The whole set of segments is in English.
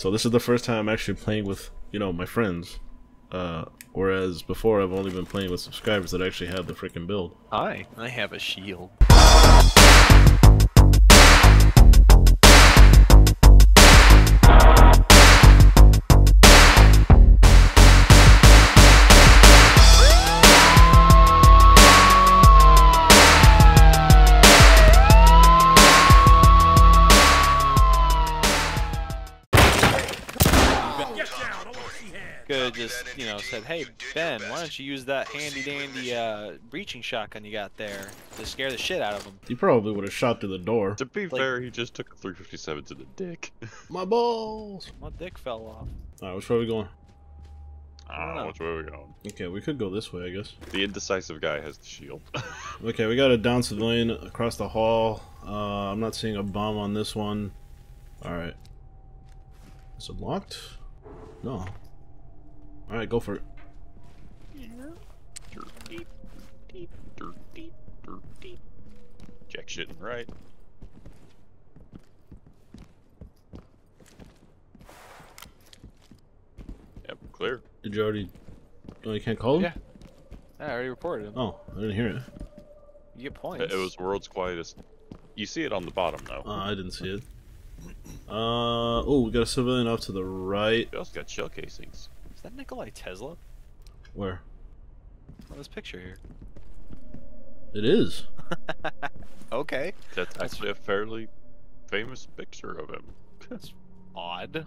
So this is the first time I'm actually playing with, you know, my friends. Whereas before I've only been playing with subscribers that actually had the freaking build. Hi, I have a shield. Just, you know, said, hey, Ben, why don't you use that handy-dandy breaching shotgun you got there to scare the shit out of him? You probably would have shot through the door. To be fair, he just took a 357 to the dick. My balls! My dick fell off. Alright, which way are we going? I don't know. Which way are we going? Okay, we could go this way, I guess. The indecisive guy has the shield. Okay, we got a down civilian across the hall. I'm not seeing a bomb on this one. Alright. Is it locked? No. Alright, go for it. Jack shit, right? Yep, clear. Did you already... Oh, you can't call him? Yeah. I already reported him. Oh, I didn't hear it. You get points. It was world's quietest. You see it on the bottom, though. I didn't see it. Oh, we got a civilian off to the right. We also got shell casings. Is that Nikolai Tesla? Where? On this picture here. It is. Okay. That's actually a fairly famous picture of him. That's odd.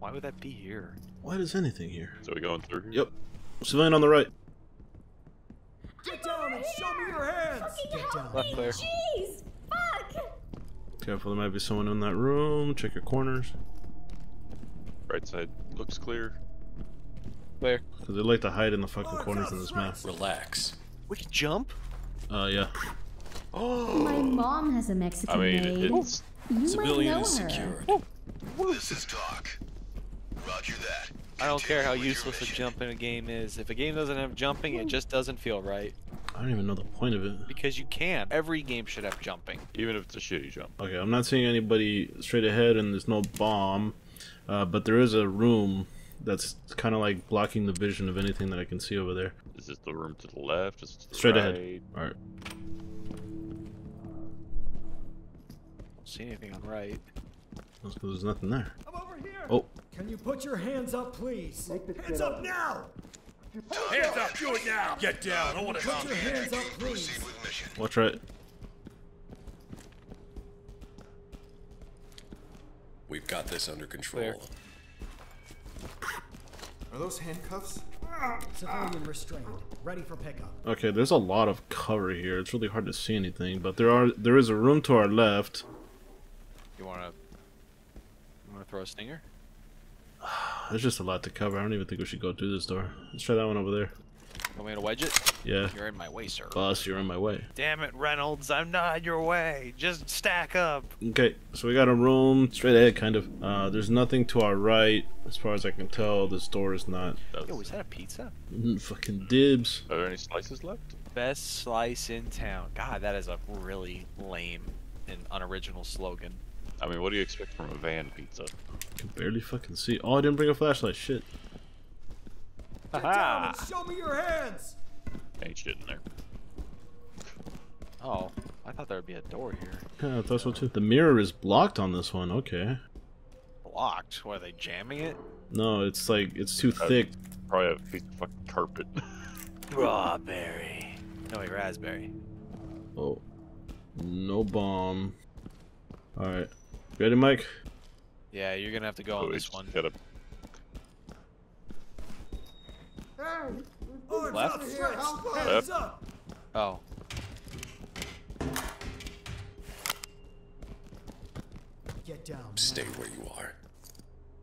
Why would that be here? Why does anything here? So we going through here? Yep. Civilian on the right. Get down and show me your hands! Get down. Left there. Jeez! Fuck! Careful, there might be someone in that room. Check your corners. Right side looks clear. Where? Because they like to hide in the fucking corners of this map. Relax. We can jump? Yeah. Oh! My mom has a Mexican maid. I mean, it's... You civilian is secured. This is talk. Roger that. I don't care how useless a jump in a game is. If a game doesn't have jumping, it just doesn't feel right. I don't even know the point of it. Because you can. Every game should have jumping. Even if it's a shitty jump. Okay, I'm not seeing anybody straight ahead and there's no bomb. But there is a room... That's kind of like blocking the vision of anything that I can see over there. Is this the room to the left? Is it straight ahead? All right. Don't see anything on the right. That's because there's nothing there. I'm over here. Oh. Can you put your hands up, please? Hands up now! Hands up! Do it now! Get down! I don't want to talk. Put your hands up, please. Watch right. We've got this under control. There. Are those handcuffs? Civilian restrained, ready for pickup. Okay, there's a lot of cover here. It's really hard to see anything, but there is a room to our left. You wanna throw a stinger? There's just a lot to cover. I don't even think we should go through this door. Let's try that one over there. Want me to wedge it? Yeah. You're in my way, sir. Boss, you're in my way. Damn it, Reynolds, I'm not your way. Just stack up. Okay, so we got a room straight ahead, kind of. There's nothing to our right, as far as I can tell. This door is not. Yo, is that a pizza? Fucking dibs. Are there any slices left? Best slice in town. God, that is a really lame and unoriginal slogan. I mean, what do you expect from a van pizza? I can barely fucking see. Oh, I didn't bring a flashlight. Shit. Get down and show me your hands! Ain't shit in there. Oh, I thought there would be a door here. Yeah, I thought so too. The mirror is blocked on this one, okay. Blocked? What, are they jamming it? No, it's like, it's too thick. Probably a piece of fucking carpet. Strawberry. No, wait, raspberry. Oh. No bomb. Alright. Ready, Mike? Yeah, you're gonna have to go on this one. Left? Oh. Get down. Stay where you are.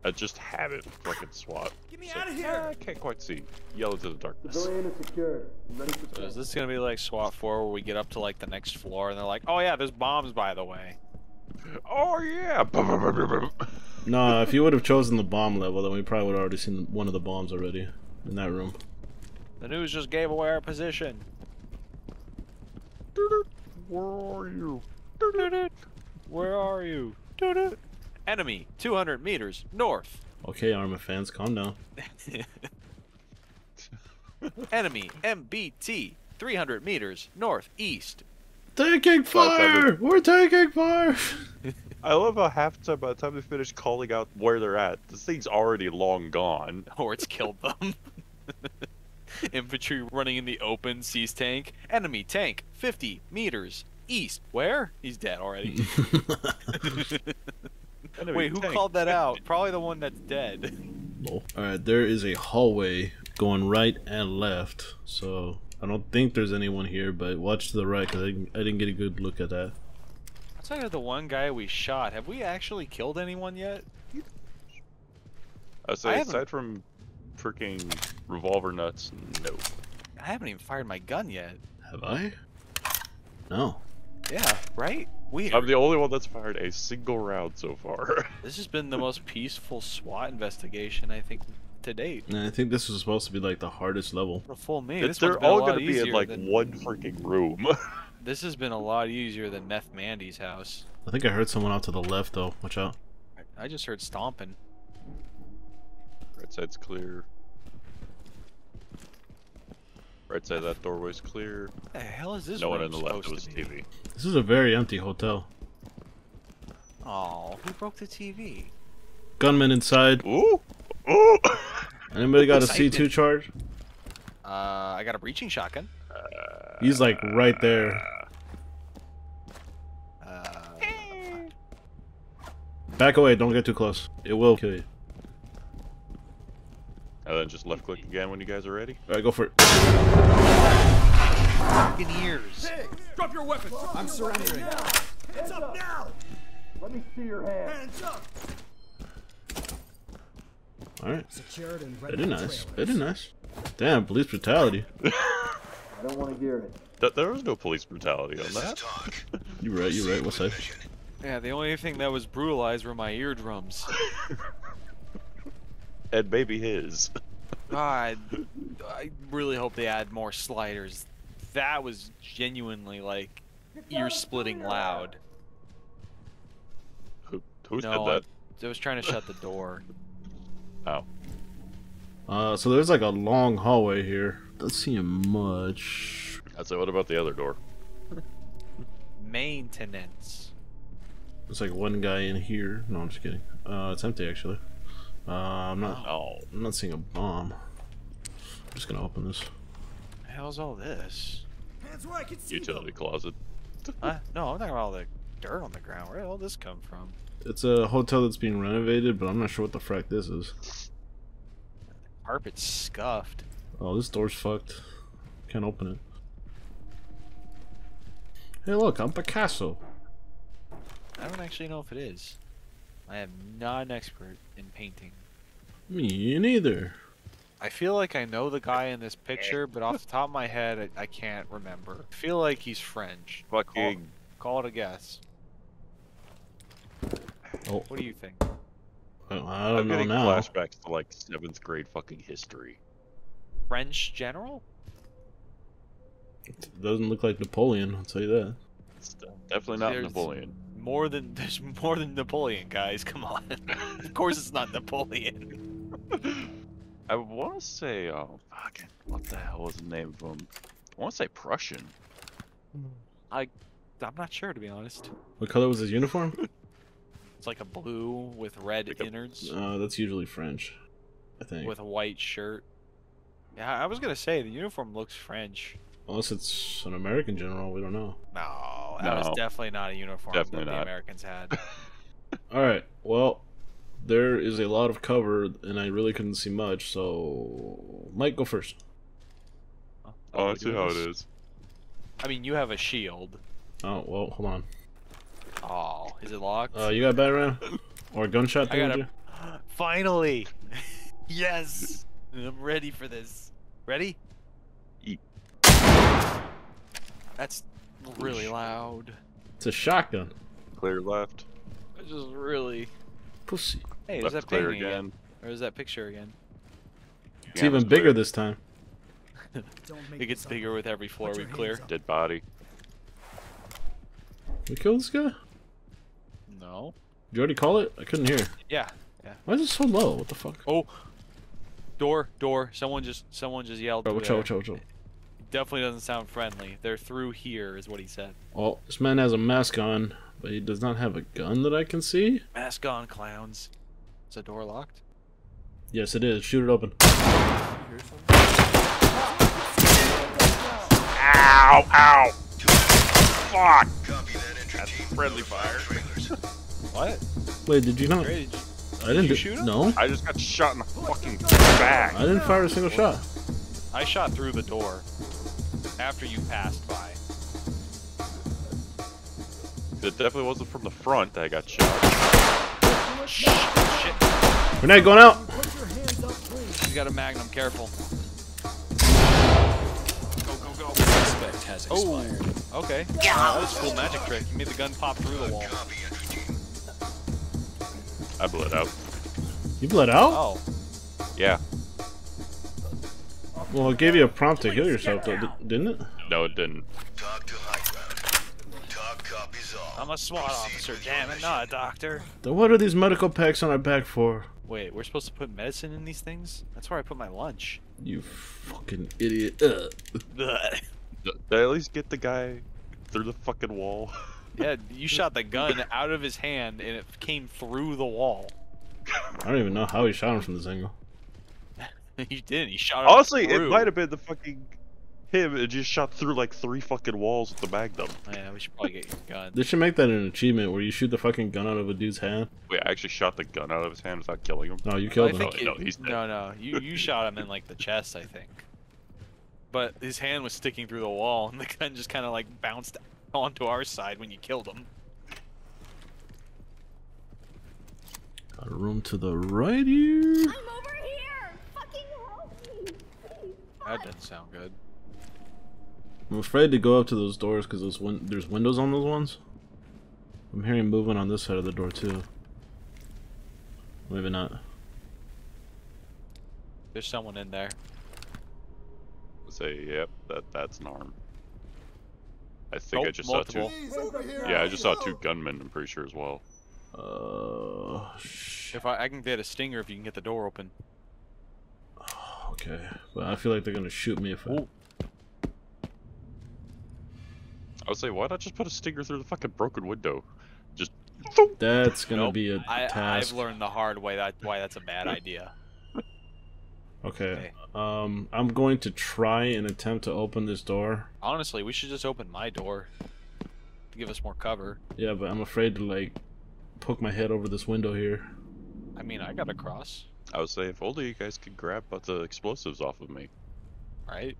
I just have it like it's SWAT. Get me out of here! I can't quite see. Yellow to the darkness. So is this gonna be like SWAT 4 where we get up to like the next floor and they're like, oh yeah, there's bombs by the way. Oh yeah! Nah, if you would have chosen the bomb level then we probably would have already seen one of the bombs already. In that room. The news just gave away our position. Where are you? Where are you? Enemy 200 meters north. Okay, Arma fans, calm down. Enemy MBT 300 meters northeast. Taking fire! We're taking fire! I love how half-time by the time they finish calling out where they're at, this thing's already long gone. Or it's killed them. Infantry running in the open sees tank. Enemy tank 50 meters east. Where? He's dead already. Wait, who called that out? Probably the one that's dead. Alright, there is a hallway going right and left, so I don't think there's anyone here, but watch to the right because I didn't get a good look at that. Outside of the one guy we shot, have we actually killed anyone yet? So aside from freaking revolver nuts, no. I haven't even fired my gun yet. Have I? No. Yeah, right? Weird. I'm the only one that's fired a single round so far. This has been the most peaceful SWAT investigation I think to date. And I think this was supposed to be like the hardest level. For full me, they're all going to be in like one freaking room. This has been a lot easier than Meth Mandy's house. I think I heard someone out to the left though. Watch out. I just heard stomping. Right side's clear. Right side of that doorway's clear. What the hell is this? No one on the left. It was TV. This is a very empty hotel. Oh, who broke the TV? Gunman inside. Ooh, ooh. Anybody got a C2 charge? I got a breaching shotgun. He's like right there. Back away! Don't get too close. It will kill you. And then just left click again when you guys are ready. Alright, go for it. Fucking ears. Hey, drop your weapons. I'm surrendering. Hands up now. Let me see your hands. Hands up. Alright. Very nice. Very nice. Damn, police brutality. I don't want to hear it. There was no police brutality on that. You're right, you're right. What's that? Yeah, the only thing that was brutalized were my eardrums. And maybe his. God, I really hope they add more sliders. That was genuinely like ear-splitting loud. Who said that? I was trying to shut the door. Oh. So there's like a long hallway here. Doesn't seem much. I'd say, what about the other door? Maintenance. There's like one guy in here. No, I'm just kidding. It's empty actually. I'm not seeing a bomb. I'm just gonna open this. How's all this? Utility closet. No, I'm talking about all the dirt on the ground. Where did all this come from? It's a hotel that's being renovated, but I'm not sure what the frack this is. The carpet's scuffed. Oh, this door's fucked. Can't open it. Hey, look, I'm Picasso. I don't actually know if it is. I am not an expert in painting. Me neither. I feel like I know the guy in this picture, but off the top of my head, I can't remember. I feel like he's French. Fucking. Call it a guess. Oh. What do you think? I don't know now. I'm getting flashbacks to like 7th grade fucking history. French general? It doesn't look like Napoleon, I'll tell you that. It's definitely not Napoleon. There's more than Napoleon, guys. Come on. Of course it's not Napoleon. I want to say, fucking, what the hell was the name of him? I want to say Prussian. I'm not sure, to be honest. What color was his uniform? It's like a blue with red innards. That's usually French, I think. With a white shirt. Yeah, I was gonna say the uniform looks French. Unless it's an American general, we don't know. No, that was definitely not a uniform that the Americans had. Alright, well, there is a lot of cover, and I really couldn't see much, so... Mike, go first. Oh, I see how it is. I mean, you have a shield. Oh, well, hold on. Oh, is it locked? You got a battering ram? Or a gunshot thing? Finally! Yes! I'm ready for this. Ready? That's really loud. It's a shotgun. Clear left. It's just really... Pussy. Hey, is that painting again? Or is that picture again? It's even bigger this time. It gets bigger with every floor we clear. Dead body. We killed this guy? No. Did you already call it? I couldn't hear. Yeah. Yeah. Why is it so low? What the fuck? Oh, door, door. Someone just yelled. Oh, chill. Definitely doesn't sound friendly. They're through here, is what he said. Well, this man has a mask on, but he does not have a gun that I can see. Mask on, clowns. Is the door locked? Yes, it is. Shoot it open. Ow! Ow! Fuck! That's friendly fire. What? Wait, did you not? I didn't shoot him? No. I just got shot in the fucking back. I didn't fire a single shot. I shot through the door after you passed by. It definitely wasn't from the front that I got shot. Shit. Renee, going out. You got a magnum. Careful. Go. Suspect has expired. Oh, okay. That was a cool magic trick. You made the gun pop through the wall. I blew it out. You blew it out? Oh. Yeah. Well, it gave you a prompt to heal yourself, though, didn't it? No, it didn't. I'm a SWAT officer, damn it, not a doctor. Then what are these medical packs on our back for? Wait, we're supposed to put medicine in these things? That's where I put my lunch. You fucking idiot. Did I at least get the guy through the fucking wall? Yeah, you shot the gun out of his hand and it came through the wall. I don't even know how he shot him from this angle. He did, he shot him honestly, through. It might have been the fucking him. It just shot through like 3 fucking walls with the magnum. Yeah, we should probably get your gun. They should make that an achievement where you shoot the fucking gun out of a dude's hand. Wait, I actually shot the gun out of his hand without killing him. No, you killed him. No, he's dead. No, you shot him in like the chest, I think. But his hand was sticking through the wall and the gun just kind of like bounced onto our side when you killed him. Got a room to the right here. I'm over here! Fucking help me! Please, that doesn't sound good. I'm afraid to go up to those doors because those there's windows on those ones. I'm hearing movement on this side of the door too. Maybe not. There's someone in there. Say, yep, that's an arm. I think I just saw 2 gunmen, I'm pretty sure, as well. If I can get a stinger if you can get the door open. Okay, but I feel like they're gonna shoot me if I would say, why not just put a stinger through the fucking broken window? Just. That's gonna be a task. I've learned the hard way why that's a bad idea. Okay. I'm going to try and attempt to open this door. Honestly, we should just open my door to give us more cover. Yeah, but I'm afraid to like poke my head over this window here. I mean, I gotta cross. I would say if only you guys could grab the explosives off of me. Right?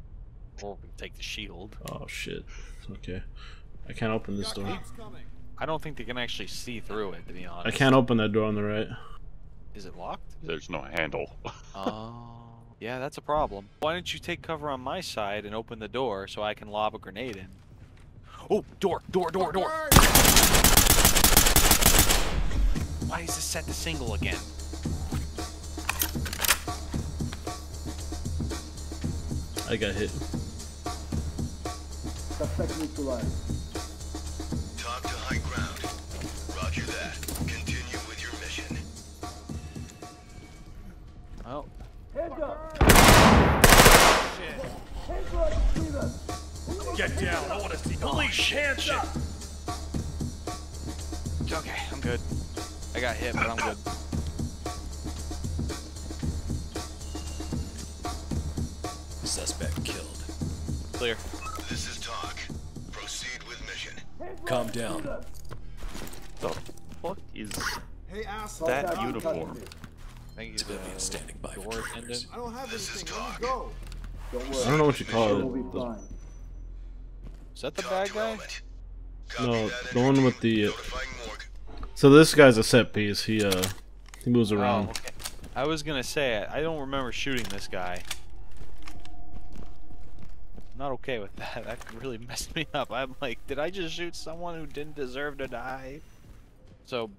Or we can take the shield. Oh shit. Okay. I can't open this door. I don't think they can actually see through it, to be honest. I can't open that door on the right. Is it locked? There's no handle. Oh. Yeah, that's a problem. Why don't you take cover on my side and open the door so I can lob a grenade in? Oh, door! Why is this set to single again? I got hit. Suspect neutralized. Talk to high ground. Roger that. Continue with your mission. Oh. Hands up! Oh, shit. Get down! I want to see. Holy shit! Okay, I'm good. I got hit, but I'm good. Suspect killed. Clear. This is talk. Proceed with mission. Calm down. The fuck is that uniform? Thank you to standing by for attendant. I don't have this go. I don't know what you call it. Is that the bad guy? No, the one with the. So this guy's a set piece. He moves around. Okay. I was gonna say I don't remember shooting this guy. I'm not okay with that. That really messed me up. I'm like, did I just shoot someone who didn't deserve to die? So.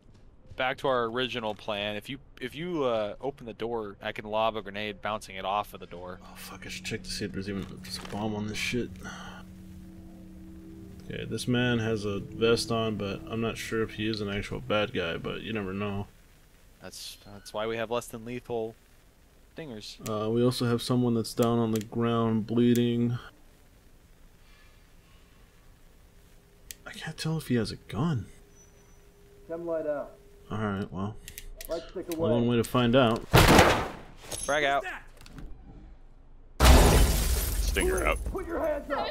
Back to our original plan. If you open the door, I can lob a grenade, bouncing it off of the door. Oh fuck! I should check to see if there's even a bomb on this shit. Okay, this man has a vest on, but I'm not sure if he is an actual bad guy. But you never know. That's why we have less than lethal dingers. We also have someone that's down on the ground bleeding. I can't tell if he has a gun. Come light out. Alright, well. Light stick away. One way to find out. Frag out. Stinger out. Put your hands up.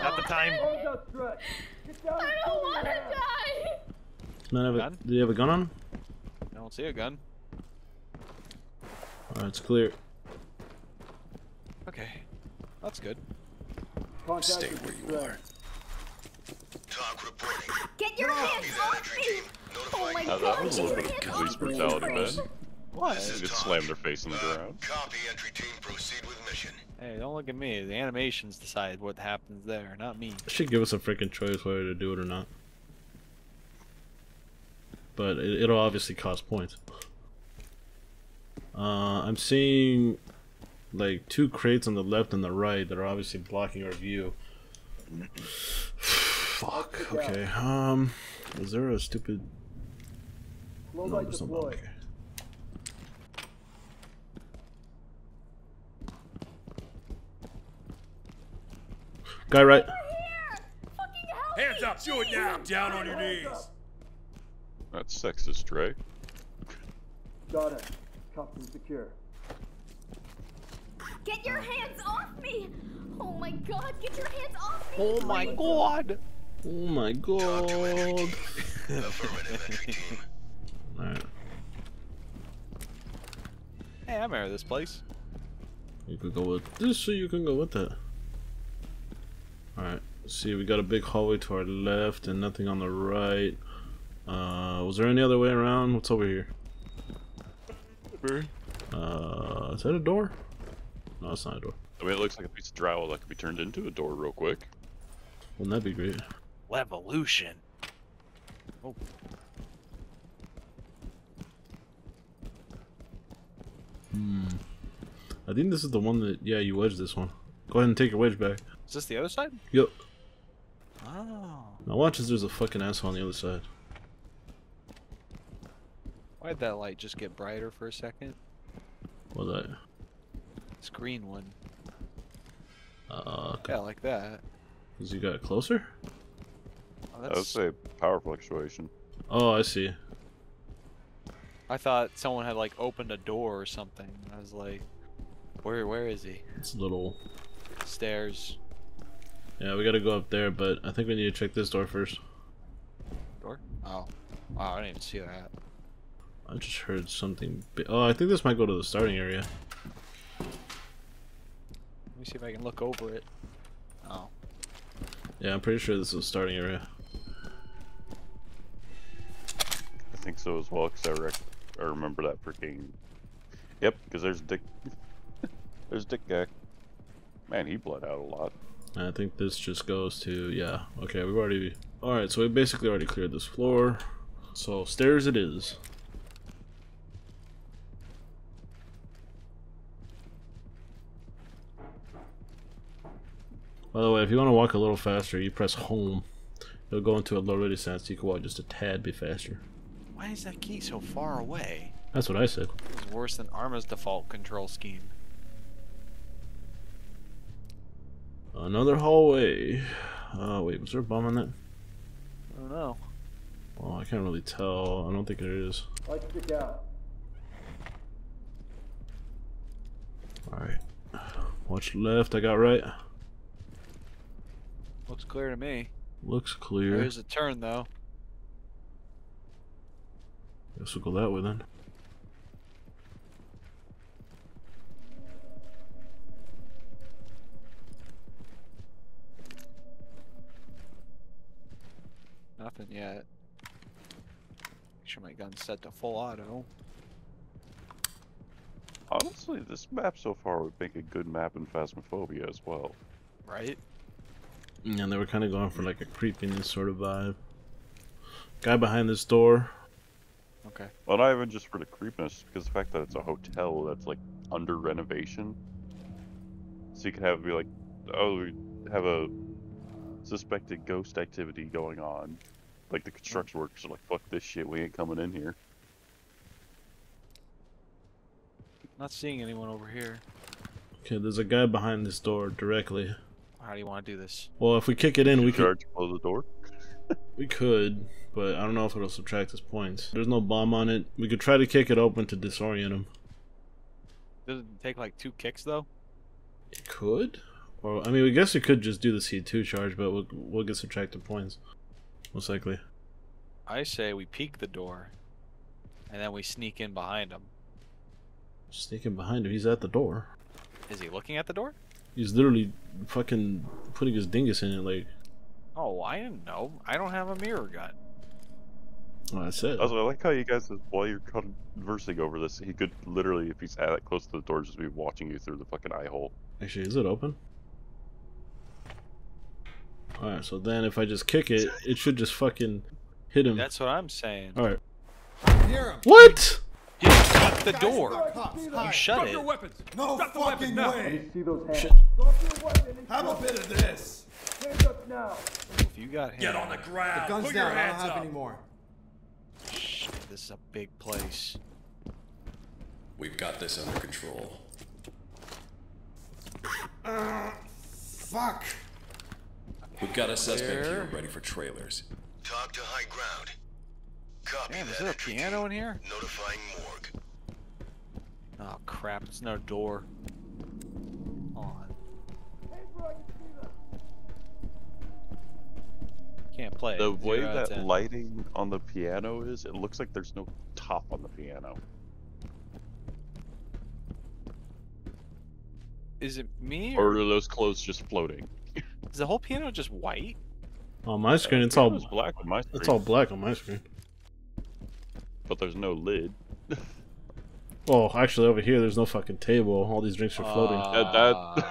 At the time. I don't want to die. Do you have a gun on him? I don't see a gun. Alright, it's clear. Okay. That's good. Stay where you are. Talk reporting. Get your hands off me! Oh my god, that was a little bit of police brutality, man. What? They just slammed their face in the ground. Copy, entry team, proceed with mission. Hey, don't look at me. The animations decide what happens there, not me. It should give us a freaking choice whether to do it or not. But it'll obviously cost points. I'm seeing like two crates on the left and the right that are obviously blocking our view. Fuck. Okay. Is there a stupid? No, there's no. Okay. Guy right. Hands up! Do it now! Down on your knees. That's sexist, right? Got it. Cuffed and secure. Get your hands off me! Oh my god! Get your hands off me! Oh my god! Oh my god! Affirmative entry team. Alright. Hey, I'm out of this place. You could go with this, or you can go with that. Alright. See, we got a big hallway to our left and nothing on the right. Was there any other way around? What's over here? Is that a door? No, it's not a door. I mean, it looks like a piece of drywall that could be turned into a door real quick. Wouldn't that be great? Levolution. Oh. Hmm. I think this is the one that, yeah, you wedged this one. Go ahead and take your wedge back. Is this the other side? Yep. Oh. Now watch as there's a fucking asshole on the other side. Why'd that light just get brighter for a second? What was that? It's green one. Okay. Yeah, like that. Cause you got closer? Oh, I would say power fluctuation. Oh, I see. I thought someone had like opened a door or something. I was like, where is he? It's little stairs. Yeah, we gotta go up there, but I think we need to check this door first. Door? Oh. Wow, I didn't even see that. I just heard something. Oh, I think this might go to the starting area. Let me see if I can look over it. Oh. Yeah, I'm pretty sure this is the starting area. I think so as well, because I remember that freaking. Yep, because there's Dick. There's Dick guy. Man, he bled out a lot. I think this just goes to. Yeah, okay, we've already. Alright, so we basically already cleared this floor. So, stairs it is. By the way, if you want to walk a little faster, you press home. It'll go into a low ready sense, so you can walk just a tad bit faster. Why is that key so far away? That's what I said. It's worse than Arma's default control scheme. Another hallway. Wait, was there a bomb on that? I don't know. Well, I can't really tell. I don't think there is. Light stick out. Alright. Watch left, I got right. Looks clear to me. Looks clear. There's a turn though. Guess we'll go that way then. Nothing yet. Make sure my gun's set to full auto. Honestly, this map so far would make a good map in Phasmophobia as well. Right? Yeah, they were kind of going for like a creepiness sort of vibe. Guy behind this door. Okay. Well, not even just for the creepiness, because the fact that it's a hotel that's like under renovation. So you could have be like, oh, we have a suspected ghost activity going on. Like the construction workers are like, fuck this shit, we ain't coming in here. Not seeing anyone over here. Okay, there's a guy behind this door directly. How do you want to do this? Well, if we kick it in, we could... close the door? We could, but I don't know if it'll subtract his points. There's no bomb on it. We could try to kick it open to disorient him. Does it take like 2 kicks, though? It could? Or, I mean, I guess we could just do the C2 charge, but we'll get subtracted points. Most likely. I say we peek the door, and then we sneak in behind him. Sneak in behind him? He's at the door. Is he looking at the door? He's literally fucking putting his dingus in it, like... Oh, I didn't know. I don't have a mirror gun. Well, that's it. Also, I like how you guys, while you're conversing over this, he could literally, if he's that close to the door, just be watching you through the fucking eye hole. Actually, is it open? Alright, so then if I just kick it, it should just fucking hit him. That's what I'm saying. Alright. What?! You shut the door. You shut it. No fucking way. Shit. Have a bit of this. If you got him, get on the ground. The gun's down. I don't have any more. Shit, this is a big place. We've got this under control. Fuck. We've got a suspect here ready for trailers. Talk to high ground. Copy. Damn, is there a piano in here? Notifying morgue. Oh crap, it's no door. On. Can't play. The way that lighting on the piano is, it looks like there's no top on the piano. Is it me? Or are those clothes just floating? Is the whole piano just white? On my screen, it's all black. On my screen. It's all black on my screen. But there's no lid. Oh, actually, over here there's no fucking table. All these drinks are floating.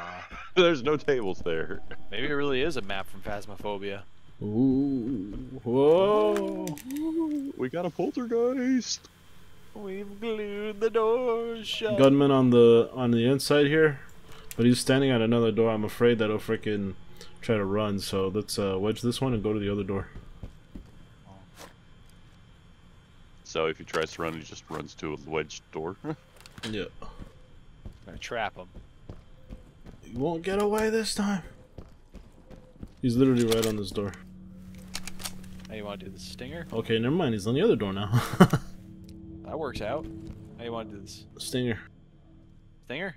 There's no tables there. Maybe it really is a map from Phasmophobia. Ooh, whoa! Ooh, we got a poltergeist. We've glued the door shut. Gunman on the inside here, but he's standing at another door. I'm afraid that'll freaking try to run. So let's wedge this one and go to the other door. So if he tries to run, he just runs to a wedged door. Yeah. I'm gonna trap him. He won't get away this time. He's literally right on this door. Now you want to do the stinger? Okay, never mind. He's on the other door now. That works out. Now you want to do this? Stinger. Stinger?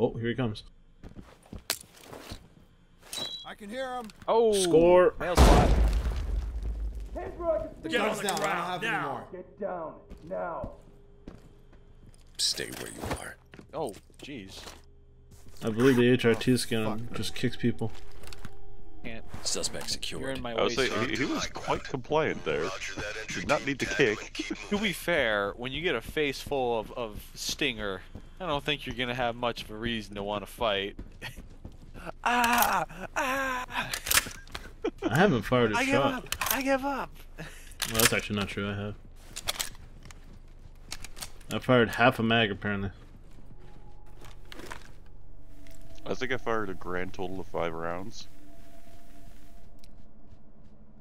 Oh, here he comes. I can hear him. Oh, score. Nail spot. The gun's down. I don't have any more. Get down now. Stay where you are. Oh, jeez. I believe the HRT scan just kicks people. Can't. Suspect secure. You're in my way, sir. He was quite compliant there. Did not need to kick. To be fair, when you get a face full of stinger, I don't think you're gonna have much of a reason to want to fight. Ah! Ah! I haven't fired a shot. I give up! Well, that's actually not true, I have. I fired half a mag, apparently. I think I fired a grand total of 5 rounds.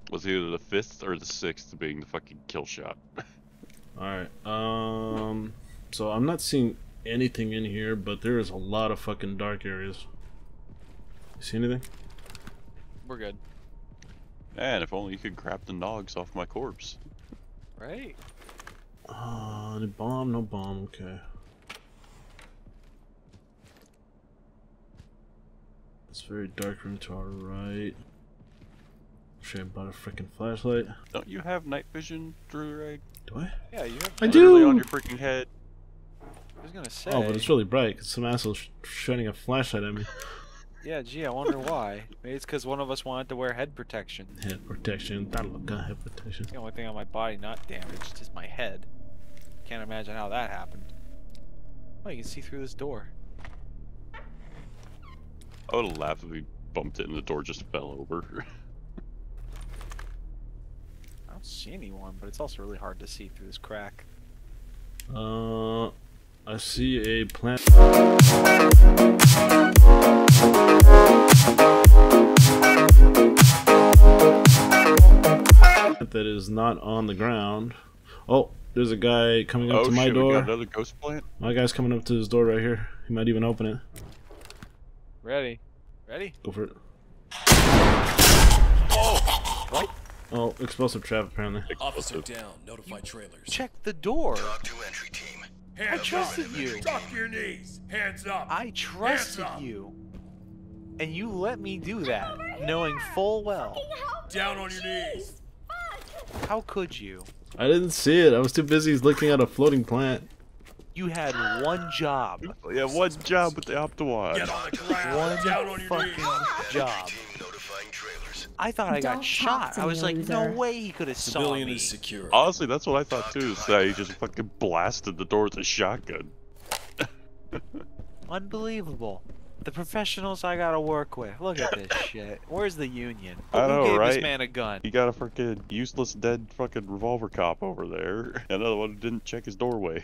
It was either the 5th or the 6th being the fucking kill shot. Alright, so I'm not seeing anything in here, but there is a lot of fucking dark areas. You see anything? We're good. Man, if only you could grab the nogs off my corpse. Right? Any bomb? No bomb, okay. It's a very dark room to our right. Should I bought a freaking flashlight? Don't you have night vision, Drew Rag? Do I? Yeah, you have. I do! On your freaking head. I was gonna say. Oh, but it's really bright because some asshole's shining a flashlight at me. Yeah, gee, I wonder why. Maybe it's because one of us wanted to wear head protection. Head protection. Head protection. The only thing on my body not damaged is my head. Can't imagine how that happened. Oh, you can see through this door. I would have laughed if we bumped it and the door just fell over. I don't see anyone, but it's also really hard to see through this crack. I see a plant. That is not on the ground. Oh, there's a guy coming up to my door. We got another ghost plant? My guy's coming up to his door right here. He might even open it. Ready. Ready? Go for it. Oh! What? Oh, explosive trap apparently. Officer down. Notify trailers. Check the door. Talk to entry team. I trusted you. Drop your knees. Hands up. I trusted you. And you let me do that, knowing full well. Down on your knees. How could you? I didn't see it. I was too busy looking at a floating plant. You had one job. Yeah, one job with the Optawad. One fucking job. I thought I got shot. I was like, no way he could have saw me. Is secure. Honestly, that's what I thought too. So he just fucking blasted the door with a shotgun. Unbelievable. The professionals I gotta work with. Look at this shit. Where's the union? I know, who gave this man a gun? You got a fucking useless dead fucking revolver cop over there. Another one who didn't check his doorway.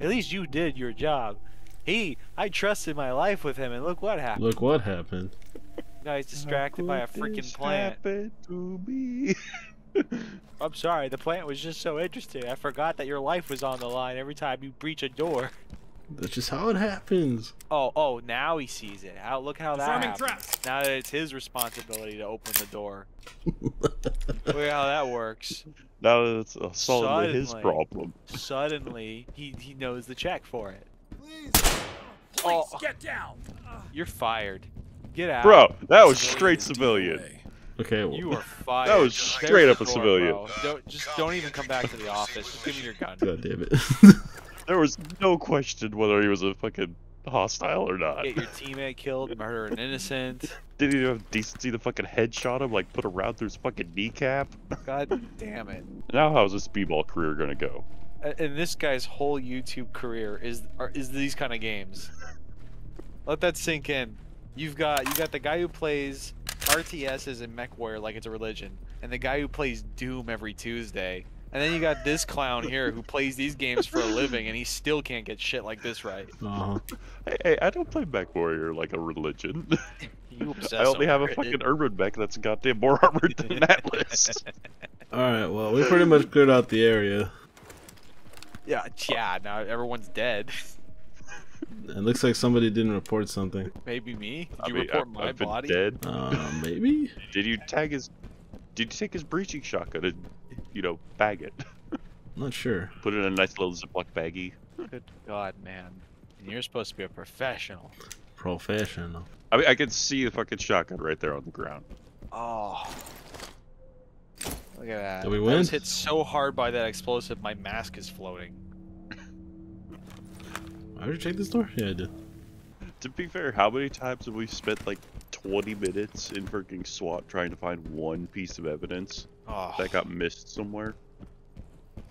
At least you did your job. I trusted my life with him, and look what happened. Look what happened. Now he's distracted by a freaking plant. To me. I'm sorry, the plant was just so interesting. I forgot that your life was on the line every time you breach a door. That's just how it happens. Oh, now he sees it. Look how that happens. Now that it's his responsibility to open the door. Look how that works. Now that it's solely his problem. Suddenly, he knows the check for it. Please get down. You're fired. Get out. Bro, that was straight civilian. Okay, well. You are fired. That was straight up a civilian. Don't even come back to the office. Just give me your gun. God damn it. There was no question whether he was a fucking hostile or not. Get your teammate killed, murder an innocent. Didn't even have decency to fucking headshot him, like put a round through his fucking kneecap. God damn it. Now how's his speedball career gonna go? And this guy's whole YouTube career is these kind of games. Let that sink in. You got the guy who plays RTSs and Mech Warrior like it's a religion, and the guy who plays Doom every Tuesday. And then you got this clown here who plays these games for a living, and he still can't get shit like this right. Hey, I don't play Mech Warrior like a religion. I only have a fucking urban mech that's goddamn more armored than that list. Alright, well, we pretty much cleared out the area. Yeah, now everyone's dead. It looks like somebody didn't report something. Maybe me? Did you report my body? Dead. Maybe? Did you take his breaching shotgun and, you know, bag it? I'm not sure. Put it in a nice little Ziploc baggie. Good God, man. And you're supposed to be a professional. Professional. I mean, I can see the fucking shotgun right there on the ground. Oh. Look at that. Did we win? I was hit so hard by that explosive, my mask is floating. I already checked this door? Yeah, I did. To be fair, how many times have we spent, like, 20 minutes in freaking SWAT trying to find one piece of evidence that got missed somewhere.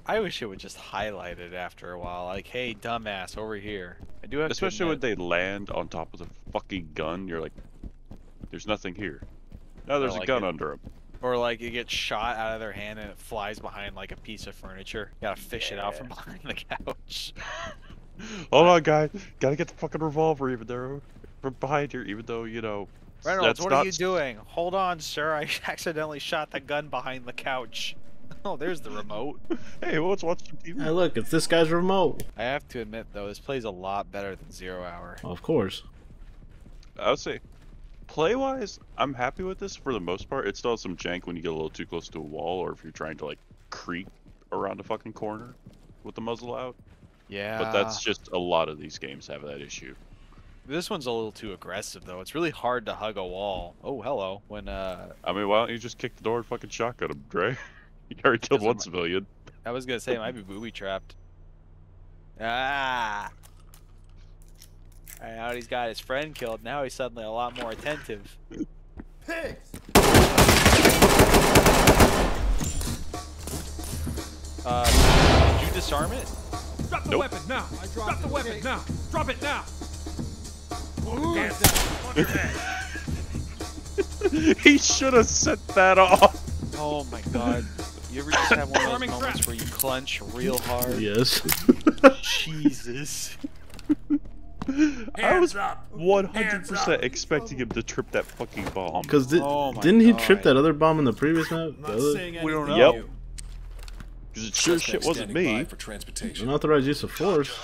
I wish it would just highlight it after a while, like, hey, dumbass, over here. I do have especially when they land on top of the fucking gun, you're like, there's nothing here. Now there's a gun under him. Or like it gets shot out of their hand and it flies behind like a piece of furniture. You gotta fish it out from behind the couch. Hold on, guys, gotta get the fucking revolver even though from behind here, even though, you know, Reynolds, that's what are you doing? Hold on, sir. I accidentally shot the gun behind the couch. Oh, there's the remote. Hey, well, let's watch some TV. Hey, look, it's this guy's remote. I have to admit, though, this plays a lot better than Zero Hour. Of course. I would say, play-wise, I'm happy with this for the most part. It still has some jank when you get a little too close to a wall or if you're trying to, like, creep around a fucking corner with the muzzle out. Yeah. But that's just a lot of these games have that issue. This one's a little too aggressive, though. It's really hard to hug a wall. Oh, hello. When, I mean, why don't you just kick the door and fucking shotgun him, Dre? You already killed one civilian. I was gonna say, it might be booby-trapped. Ah! Alright, now he's got his friend killed. Now he's suddenly a lot more attentive. Pigs! Did you disarm it? Drop the weapon now! Drop the weapon now! Drop it now! He should have set that off. Oh my god. You ever just have one of those moments where you clench real hard? Yes. Jesus. I was 100% expecting him to trip that fucking bomb. Because didn't he trip that other bomb in the previous map? We don't know. Yep. Because it sure shit wasn't me. For transportation. Unauthorized use of force.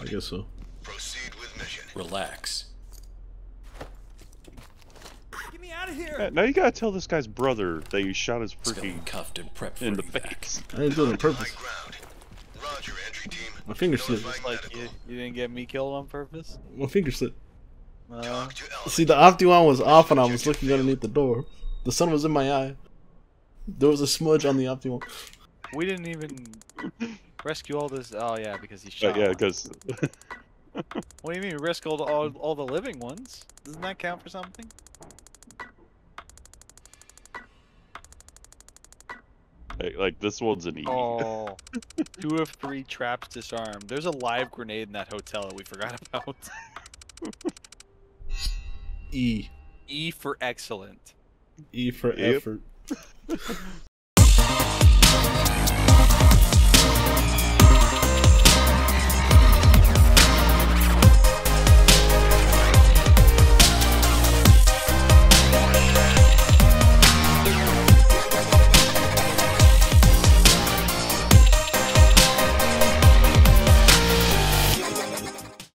I guess so. Proceed with mission. Relax. Get me out of here. Right, now you gotta tell this guy's brother that you shot his freaking cuffed and prepped for in the face. I didn't do it on purpose. Roger, entry team. My finger slipped. Like you didn't get me killed on purpose? My finger slipped. See, the Opteon was off and I was looking underneath the door. The sun was in my eye. There was a smudge on the Opteon. We didn't even rescue all this. Oh yeah, because he shot. Yeah, because. What do you mean risk all the living ones? Doesn't that count for something? Like this one's an E. Oh, 2 of 3 traps disarmed. There's a live grenade in that hotel that we forgot about. E. E for excellent. E for effort.